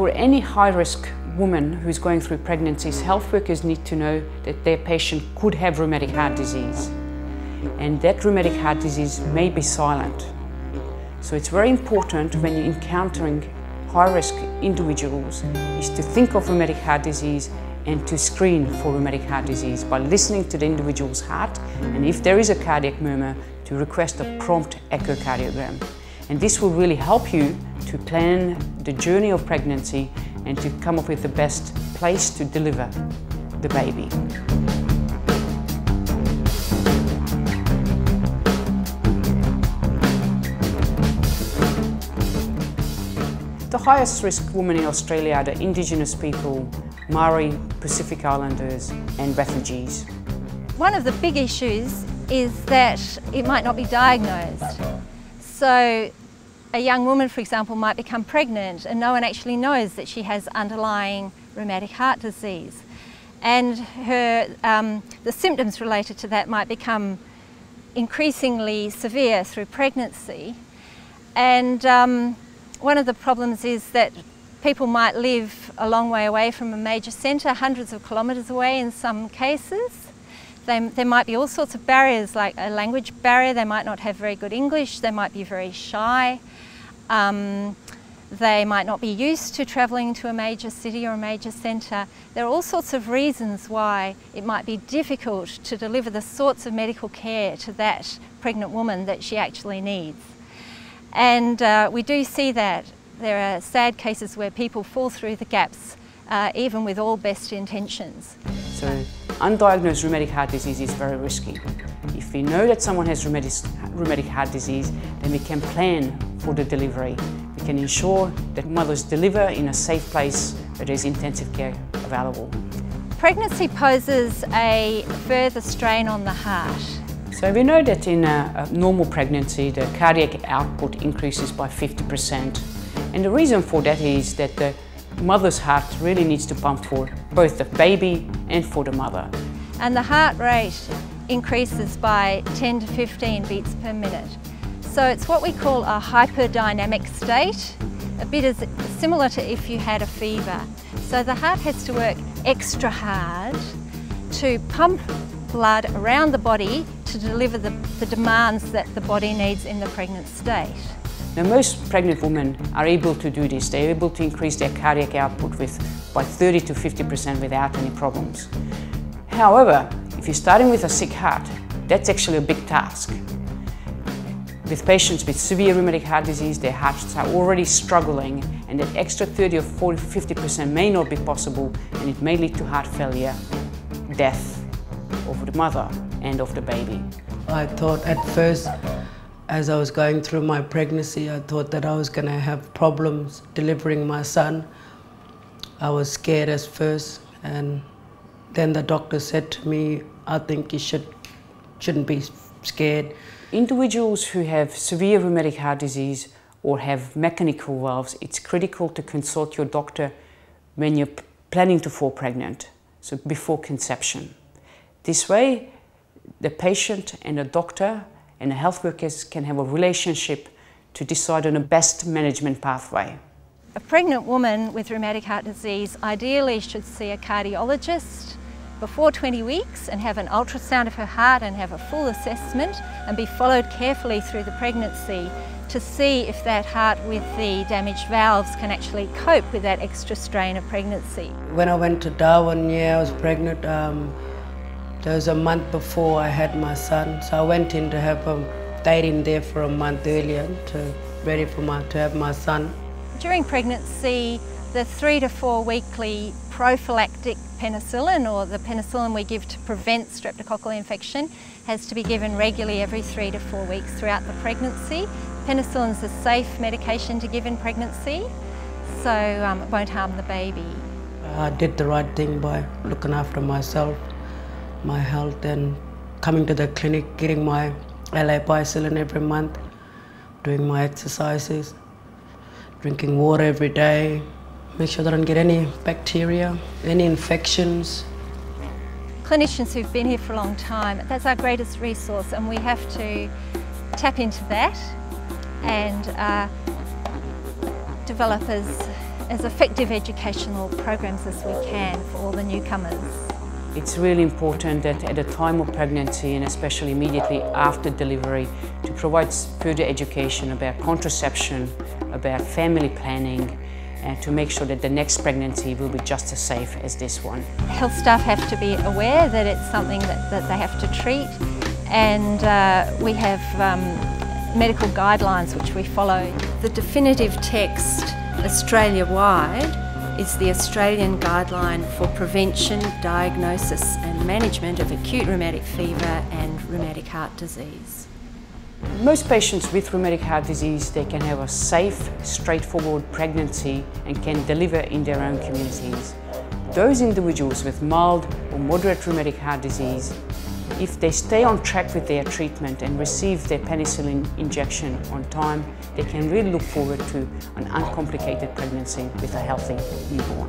for any high-risk woman who's going through pregnancies, health workers need to know that their patient could have rheumatic heart disease. And that rheumatic heart disease may be silent. So it's very important when you're encountering high-risk individuals is to think of rheumatic heart disease and to screen for rheumatic heart disease by listening to the individual's heart, and if there is a cardiac murmur, to request a prompt echocardiogram. And this will really help you to plan the journey of pregnancy and to come up with the best place to deliver the baby. The highest risk women in Australia are the Indigenous people, Maori, Pacific Islanders and refugees. One of the big issues is that it might not be diagnosed. So a young woman, for example, might become pregnant and no one actually knows that she has underlying rheumatic heart disease. And her, the symptoms related to that might become increasingly severe through pregnancy. And one of the problems is that people might live a long way away from a major centre, hundreds of kilometres away in some cases. There might be all sorts of barriers, like a language barrier. They might not have very good English, they might be very shy, they might not be used to travelling to a major city or a major centre. There are all sorts of reasons why it might be difficult to deliver the sorts of medical care to that pregnant woman that she actually needs. And we do see that. There are sad cases where people fall through the gaps, even with all best intentions. So undiagnosed rheumatic heart disease is very risky. If we know that someone has rheumatic heart disease, then we can plan for the delivery. We can ensure that mothers deliver in a safe place where there's intensive care available. Pregnancy poses a further strain on the heart. So we know that in a normal pregnancy, the cardiac output increases by 50%. And the reason for that is that the mother's heart really needs to pump for both the baby and for the mother. And the heart rate increases by 10 to 15 beats per minute. So it's what we call a hyperdynamic state, a bit as similar to if you had a fever. So the heart has to work extra hard to pump blood around the body to deliver the demands that the body needs in the pregnant state. Now, most pregnant women are able to do this. They're able to increase their cardiac output by 30 to 50% without any problems. However, if you're starting with a sick heart, that's actually a big task. With patients with severe rheumatic heart disease, their hearts are already struggling, and that extra 30 or 40, 50% may not be possible, and it may lead to heart failure, death, of the mother and of the baby. I thought at first, as I was going through my pregnancy, I thought that I was going to have problems delivering my son. I was scared at first, and then the doctor said to me, I think you shouldn't be scared. Individuals who have severe rheumatic heart disease or have mechanical valves, it's critical to consult your doctor when you're planning to fall pregnant, so before conception. This way, the patient and the doctor and the health workers can have a relationship to decide on the best management pathway. A pregnant woman with rheumatic heart disease ideally should see a cardiologist before 20 weeks and have an ultrasound of her heart and have a full assessment and be followed carefully through the pregnancy to see if that heart with the damaged valves can actually cope with that extra strain of pregnancy. When I went to Darwin, yeah, I was pregnant. That was a month before I had my son, so I went in to have him. Stayed in there for a month earlier, ready to have my son. During pregnancy, the 3 to 4 weekly prophylactic penicillin, or the penicillin we give to prevent streptococcal infection, has to be given regularly every 3 to 4 weeks throughout the pregnancy. Penicillin is a safe medication to give in pregnancy, so it won't harm the baby. I did the right thing by looking after myself, my health, and coming to the clinic, getting my LA Bicillin every month, doing my exercises, drinking water every day, make sure that I don't get any bacteria, any infections. Clinicians who've been here for a long time, that's our greatest resource, and we have to tap into that and develop as as effective educational programs as we can for all the newcomers. It's really important that at the time of pregnancy and especially immediately after delivery to provide further education about contraception, about family planning, and to make sure that the next pregnancy will be just as safe as this one. Health staff have to be aware that it's something that they have to treat, and we have medical guidelines which we follow. The definitive text Australia-wide is the Australian Guideline for Prevention, Diagnosis and Management of Acute Rheumatic Fever and Rheumatic Heart Disease. Most patients with rheumatic heart disease, they can have a safe, straightforward pregnancy and can deliver in their own communities. Those individuals with mild or moderate rheumatic heart disease, if they stay on track with their treatment and receive their penicillin injection on time, they can really look forward to an uncomplicated pregnancy with a healthy newborn.